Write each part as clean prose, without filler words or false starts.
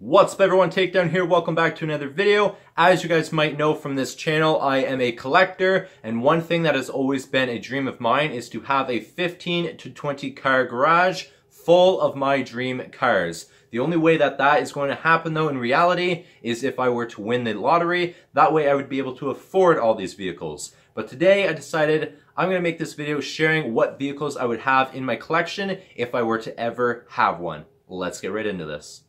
What's up everyone, Takedown here, welcome back to another video. As you guys might know from this channel, I am a collector, and one thing that has always been a dream of mine is to have a 15 to 20 car garage full of my dream cars. The only way that that is going to happen though in reality is if I were to win the lottery. That way I would be able to afford all these vehicles. But today I decided I'm going to make this video sharing what vehicles I would have in my collection if I were to ever have one. Let's get right into this.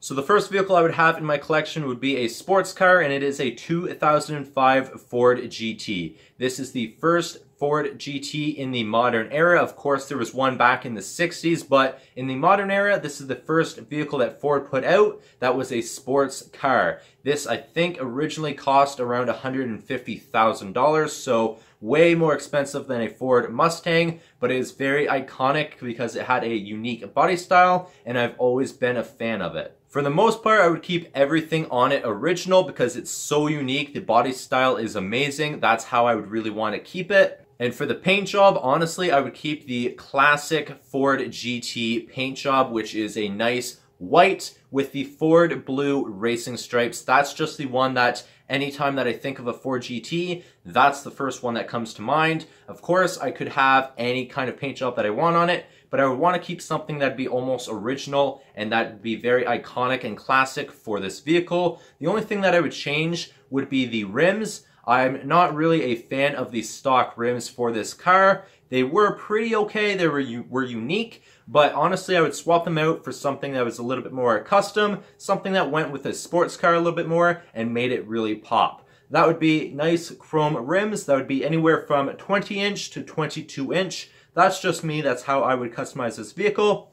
So the first vehicle I would have in my collection would be a sports car, and it is a 2005 Ford GT. This is the first Ford GT in the modern era. Of course, there was one back in the 60s, but in the modern era, this is the first vehicle that Ford put out that was a sports car. This, I think, originally cost around $150,000, so way more expensive than a Ford Mustang, but it is very iconic because it had a unique body style, and I've always been a fan of it. For the most part, I would keep everything on it original because it's so unique. The body style is amazing. That's how I would really want to keep it. And for the paint job, honestly, I would keep the classic Ford GT paint job, which is a nice white with the Ford blue racing stripes. That's just the one that anytime that I think of a Ford GT, that's the first one that comes to mind. Of course, I could have any kind of paint job that I want on it, but I would want to keep something that'd be almost original and that'd be very iconic and classic for this vehicle. The only thing that I would change would be the rims. I'm not really a fan of the stock rims for this car. They were pretty okay, they were unique, but honestly I would swap them out for something that was a little bit more custom, something that went with a sports car a little bit more and made it really pop. That would be nice chrome rims. That would be anywhere from 20 inch to 22 inch. That's just me, that's how I would customize this vehicle.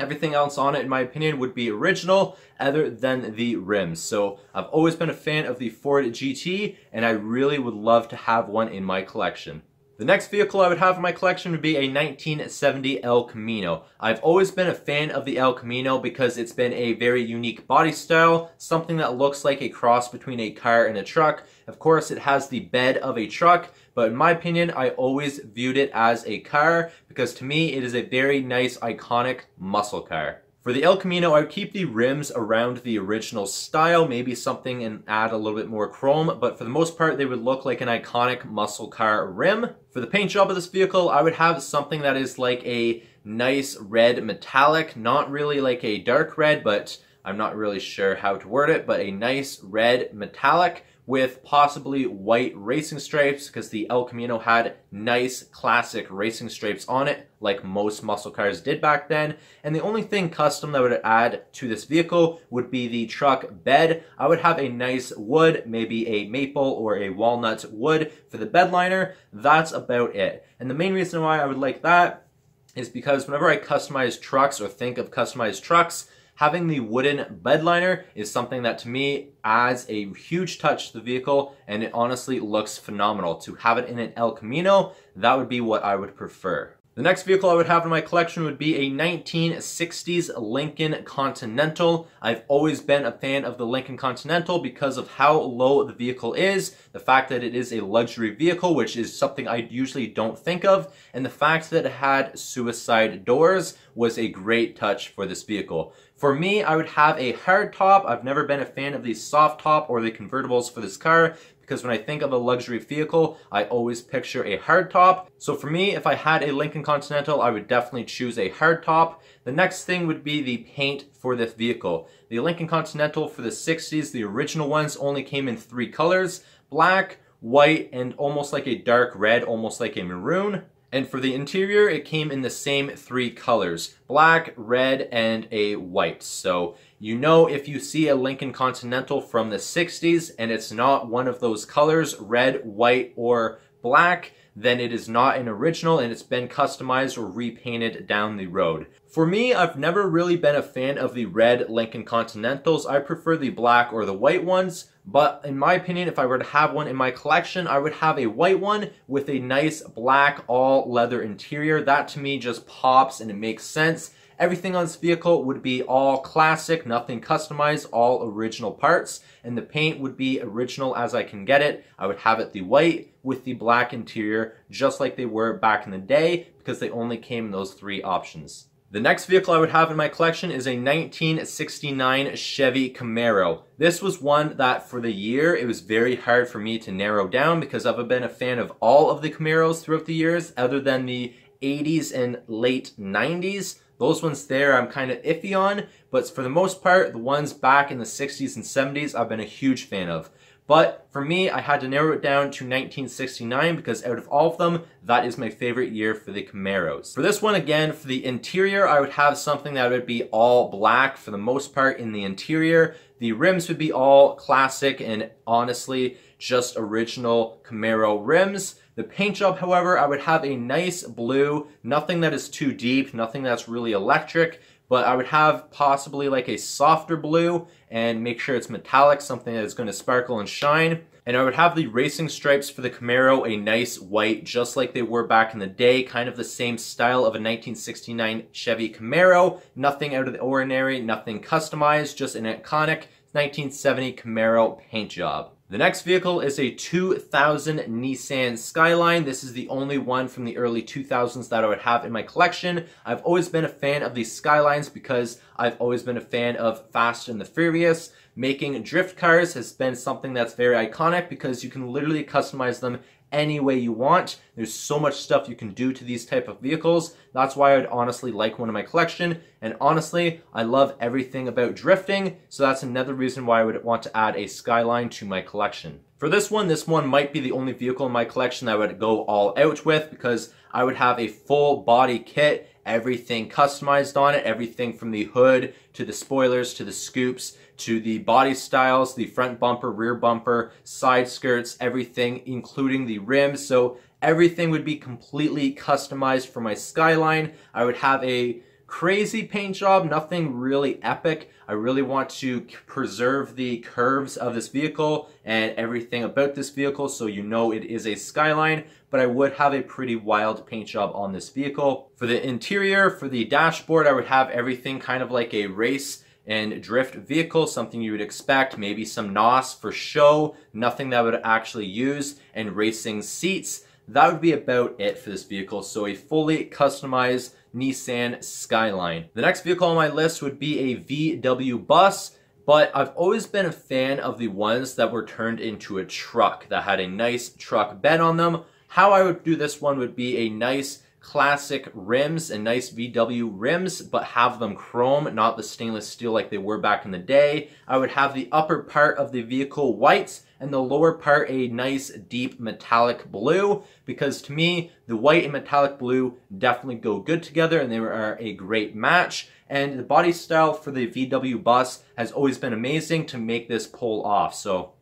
Everything else on it, in my opinion, would be original other than the rims. So I've always been a fan of the Ford GT, and I really would love to have one in my collection. The next vehicle I would have in my collection would be a 1970 El Camino. I've always been a fan of the El Camino because it's been a very unique body style, something that looks like a cross between a car and a truck. Of course, it has the bed of a truck, but in my opinion, I always viewed it as a car because to me, it is a very nice, iconic muscle car. For the El Camino, I would keep the rims around the original style, maybe something and add a little bit more chrome, but for the most part, they would look like an iconic muscle car rim. For the paint job of this vehicle, I would have something that is like a nice red metallic, not really like a dark red, but I'm not really sure how to word it, but a nice red metallic with possibly white racing stripes because the El Camino had nice classic racing stripes on it like most muscle cars did back then. And the only thing custom that would add to this vehicle would be the truck bed. I would have a nice wood, maybe a maple or a walnut wood for the bed liner. That's about it. And the main reason why I would like that is because whenever I customize trucks or think of customized trucks, having the wooden bed liner is something that to me adds a huge touch to the vehicle, and it honestly looks phenomenal. To have it in an El Camino, that would be what I would prefer. The next vehicle I would have in my collection would be a 1960s Lincoln Continental. I've always been a fan of the Lincoln Continental because of how low the vehicle is, the fact that it is a luxury vehicle, which is something I usually don't think of, and the fact that it had suicide doors was a great touch for this vehicle. For me, I would have a hard top. I've never been a fan of the soft top or the convertibles for this car, because when I think of a luxury vehicle, I always picture a hard top. So for me, if I had a Lincoln Continental, I would definitely choose a hard top. The next thing would be the paint for this vehicle. The Lincoln Continental for the 60s, the original ones only came in three colors, black, white, and almost like a dark red, almost like a maroon. And for the interior, it came in the same three colors, black, red, and a white. So you know if you see a Lincoln Continental from the 60s and it's not one of those colors, red, white, or black, then it is not an original and it's been customized or repainted down the road. For me, I've never really been a fan of the red Lincoln Continentals. I prefer the black or the white ones. But in my opinion, if I were to have one in my collection, I would have a white one with a nice black all leather interior. That to me just pops and it makes sense. Everything on this vehicle would be all classic, nothing customized, all original parts, and the paint would be original as I can get it. I would have it the white with the black interior, just like they were back in the day, because they only came in those three options. The next vehicle I would have in my collection is a 1969 Chevy Camaro. This was one that for the year, it was very hard for me to narrow down because I've been a fan of all of the Camaros throughout the years, other than the 80s and late 90s. Those ones there I'm kind of iffy on, but for the most part, the ones back in the 60s and 70s I've been a huge fan of. But for me, I had to narrow it down to 1969 because out of all of them, that is my favorite year for the Camaros. For this one, again, for the interior, I would have something that would be all black for the most part in the interior. The rims would be all classic and honestly, just original Camaro rims. The paint job, however, I would have a nice blue, nothing that is too deep, nothing that's really electric, but I would have possibly like a softer blue and make sure it's metallic, something that is going to sparkle and shine. And I would have the racing stripes for the Camaro a nice white, just like they were back in the day, kind of the same style of a 1969 Chevy Camaro, nothing out of the ordinary, nothing customized, just an iconic 1970 Camaro paint job. The next vehicle is a 2000 Nissan Skyline. This is the only one from the early 2000s that I would have in my collection. I've always been a fan of these Skylines because I've always been a fan of Fast and the Furious. Making drift cars has been something that's very iconic because you can literally customize them any way you want. There's so much stuff you can do to these type of vehicles. That's why I would honestly like one in my collection. And honestly, I love everything about drifting. So that's another reason why I would want to add a Skyline to my collection. For this one might be the only vehicle in my collection that I would go all out with because I would have a full body kit, everything customized on it, everything from the hood to the spoilers to the scoops to the body styles, the front bumper, rear bumper, side skirts, everything, including the rims. So everything would be completely customized for my Skyline. I would have a crazy paint job, nothing really epic. I really want to preserve the curves of this vehicle and everything about this vehicle so you know it is a Skyline, but I would have a pretty wild paint job on this vehicle. For the interior, for the dashboard, I would have everything kind of like a race and drift vehicle, something you would expect, maybe some NOS for show, nothing that I would actually use, and racing seats. That would be about it for this vehicle, so a fully customized Nissan Skyline. The next vehicle on my list would be a VW bus, but I've always been a fan of the ones that were turned into a truck that had a nice truck bed on them. How I would do this one would be a nice classic rims and nice VW rims, but have them chrome, not the stainless steel like they were back in the day. I would have the upper part of the vehicle white and the lower part a nice deep metallic blue, because to me the white and metallic blue definitely go good together and they are a great match. And the body style for the VW bus has always been amazing to make this pull off. So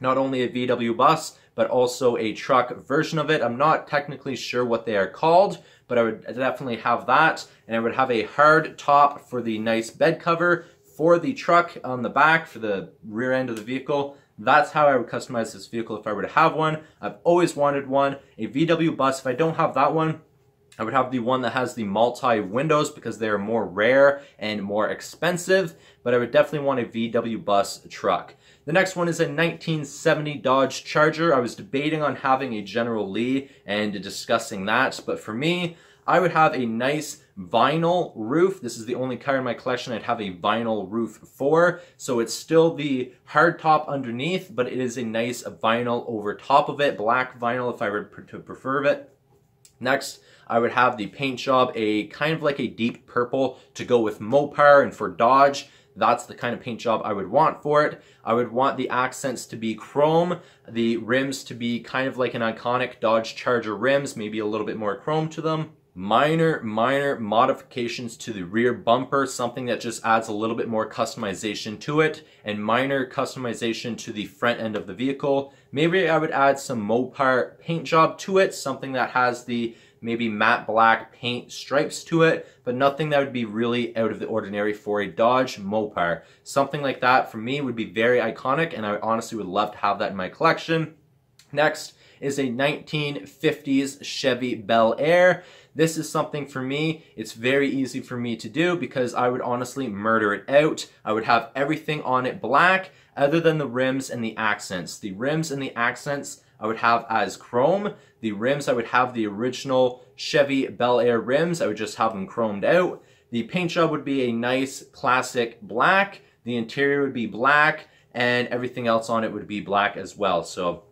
not only a VW bus, but also a truck version of it. I'm not technically sure what they are called, but I would definitely have that. And I would have a hard top for the nice bed cover for the truck on the back, for the rear end of the vehicle. That's how I would customize this vehicle if I were to have one. I've always wanted one. A VW bus, if I don't have that one, I would have the one that has the multi windows because they are more rare and more expensive, but I would definitely want a VW bus truck. The next one is a 1970 Dodge Charger. I was debating on having a General Lee and discussing that, but for me, I would have a nice vinyl roof. This is the only car in my collection I'd have a vinyl roof for. So it's still the hard top underneath, but it is a nice vinyl over top of it, black vinyl if I were to prefer it. Next, I would have the paint job, a kind of like a deep purple to go with Mopar, and for Dodge, that's the kind of paint job I would want for it. I would want the accents to be chrome, the rims to be kind of like an iconic Dodge Charger rims, maybe a little bit more chrome to them. Minor modifications to the rear bumper, something that just adds a little bit more customization to it, and minor customization to the front end of the vehicle. Maybe I would add some Mopar paint job to it, something that has the maybe matte black paint stripes to it, but nothing that would be really out of the ordinary for a Dodge Mopar. Something like that for me would be very iconic, and I honestly would love to have that in my collection. Next is a 1950s Chevy Bel Air. This is something for me, it's very easy for me to do because I would honestly murder it out. I would have everything on it black other than the rims and the accents. The rims and the accents I would have as chrome. The rims, I would have the original Chevy Bel Air rims. I would just have them chromed out. The paint job would be a nice classic black. The interior would be black and everything else on it would be black as well. So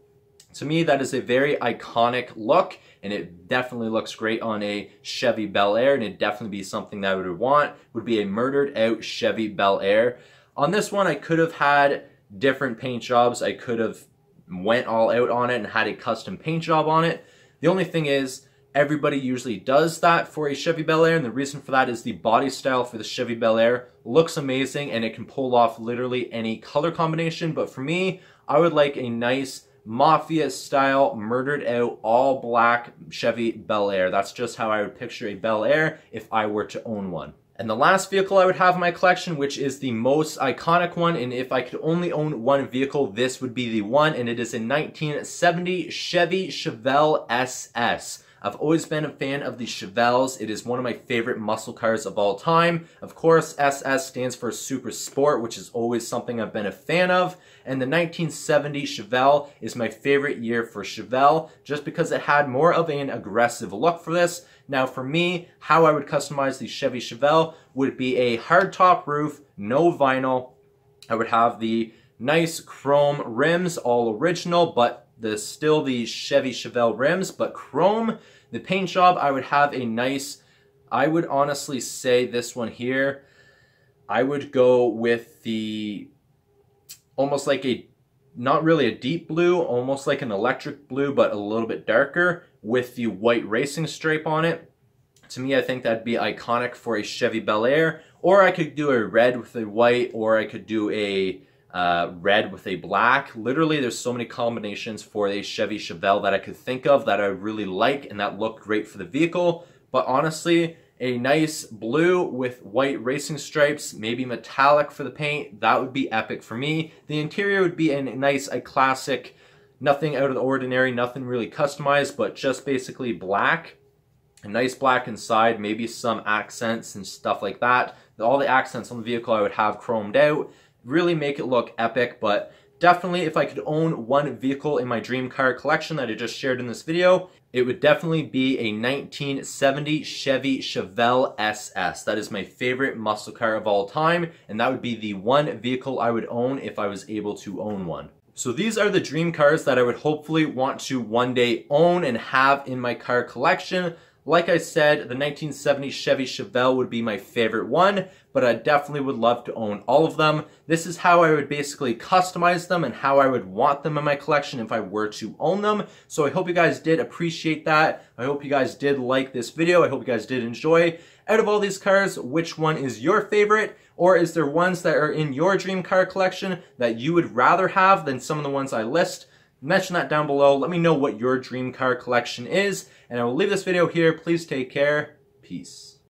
to me, that is a very iconic look, and it definitely looks great on a Chevy Bel Air, and it'd definitely be something that I would want, would be a murdered out Chevy Bel Air. On this one, I could have had different paint jobs. I could have went all out on it and had a custom paint job on it. The only thing is, everybody usually does that for a Chevy Bel Air, and the reason for that is the body style for the Chevy Bel Air looks amazing and it can pull off literally any color combination. But for me, I would like a nice mafia style, murdered out, all black Chevy Bel Air. That's just how I would picture a Bel Air if I were to own one. And the last vehicle I would have in my collection, which is the most iconic one, and if I could only own one vehicle, this would be the one, and it is a 1970 Chevy Chevelle SS. I've always been a fan of the Chevelles. It is one of my favorite muscle cars of all time. Of course, SS stands for Super Sport, which is always something I've been a fan of. And the 1970 Chevelle is my favorite year for Chevelle, just because it had more of an aggressive look for this. Now for me, how I would customize the Chevy Chevelle would be a hard top roof, no vinyl. I would have the nice chrome rims, all original, but still the Chevy Chevelle rims, but chrome. The paint job, I would have a nice, I would honestly say this one here, I would go with the, almost like a, not really a deep blue, almost like an electric blue, but a little bit darker with the white racing stripe on it. To me, I think that'd be iconic for a Chevy Bel Air, or I could do a red with a white, or I could do a red with a black. Literally, there's so many combinations for a Chevy Chevelle that I could think of that I really like and that looked great for the vehicle. But honestly, a nice blue with white racing stripes, maybe metallic for the paint, that would be epic for me. The interior would be a nice, a classic, nothing out of the ordinary, nothing really customized, but just basically black. A nice black inside, maybe some accents and stuff like that. All the accents on the vehicle I would have chromed out. Really make it look epic. But definitely, if I could own one vehicle in my dream car collection that I just shared in this video, it would definitely be a 1970 Chevy Chevelle SS. That is my favorite muscle car of all time, and that would be the one vehicle I would own if I was able to own one. So these are the dream cars that I would hopefully want to one day own and have in my car collection. Like I said, the 1970 Chevy Chevelle would be my favorite one, but I definitely would love to own all of them. This is how I would basically customize them and how I would want them in my collection if I were to own them. So I hope you guys did appreciate that. I hope you guys did like this video. I hope you guys did enjoy. Out of all these cars, which one is your favorite? Or is there ones that are in your dream car collection that you would rather have than some of the ones I list? Mention that down below. Let me know what your dream car collection is. And I will leave this video here. Please take care. Peace.